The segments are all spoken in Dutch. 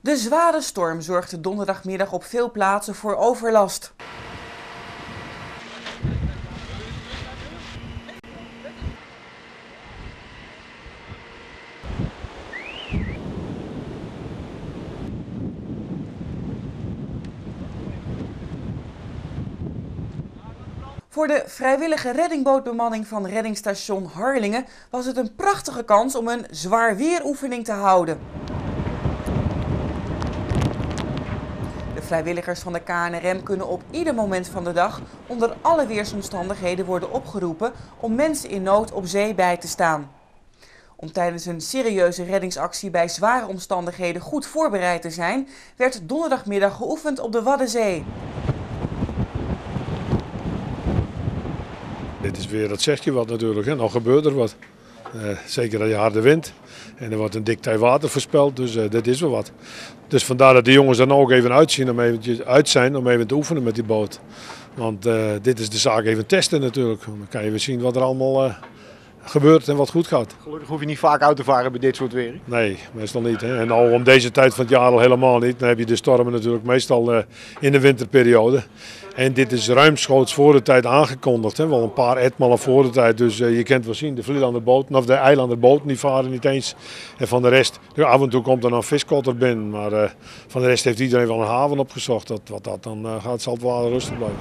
De zware storm zorgde donderdagmiddag op veel plaatsen voor overlast. Voor de vrijwillige reddingbootbemanning van reddingstation Harlingen was het een prachtige kans om een zwaar weeroefening te houden. De vrijwilligers van de KNRM kunnen op ieder moment van de dag onder alle weersomstandigheden worden opgeroepen om mensen in nood op zee bij te staan. Om tijdens een serieuze reddingsactie bij zware omstandigheden goed voorbereid te zijn, werd donderdagmiddag geoefend op de Waddenzee. Dit is weer, dat zegt je wat natuurlijk, hè? Nou gebeurt er wat. Zeker dat je harde wind en er wordt een dik tij water voorspeld, dus dit is wel wat. Dus vandaar dat de jongens dan ook even uit zijn om even te oefenen met die boot. Want dit is de zaak even testen natuurlijk. Dan kan je weer zien wat er allemaal gebeurt en wat goed gaat. Gelukkig hoef je niet vaak uit te varen bij dit soort weer. Nee, meestal niet. Hè? En al om deze tijd van het jaar al helemaal niet. Dan heb je de stormen natuurlijk meestal in de winterperiode. En dit is ruimschoots voor de tijd aangekondigd. Hè? Wel een paar etmalen voor de tijd. Dus je kunt wel zien, de Vlielanderboten of de eilanderboten die varen niet eens. En van de rest, af en toe komt er een viskotter binnen. Maar van de rest heeft iedereen wel een haven opgezocht. Dan zal het wel rustig blijven.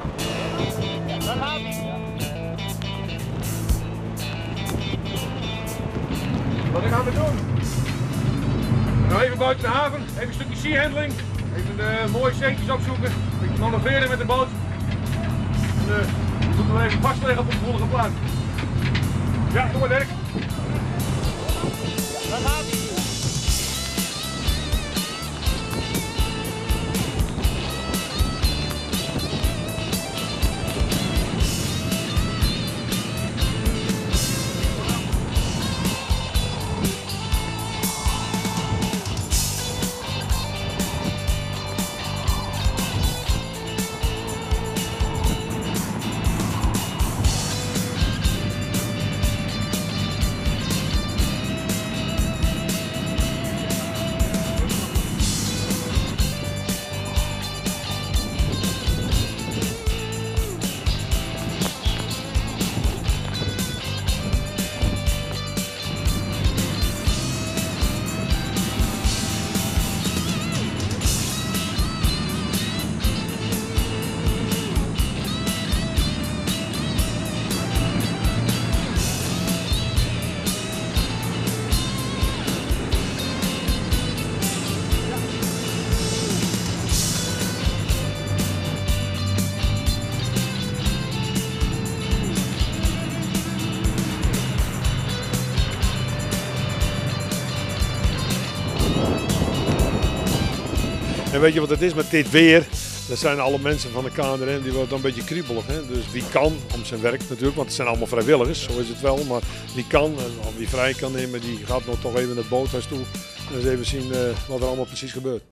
Wat gaan we doen? Nou, even buiten de haven, even een stukje seahandling, even mooie zeetjes opzoeken, even manoeuvreren met de boot. We moeten wel even vastleggen op de volgende plaats. Ja, doe maar Dirk. Daar gaat hij. En weet je wat het is met dit weer? Dat zijn alle mensen van de KNRM die worden dan een beetje kriebelig. Hè? Dus wie kan, om zijn werk natuurlijk, want het zijn allemaal vrijwilligers, zo is het wel. Maar wie kan, en wie vrij kan nemen, die gaat nog toch even naar het boothuis toe. En eens even zien wat er allemaal precies gebeurt.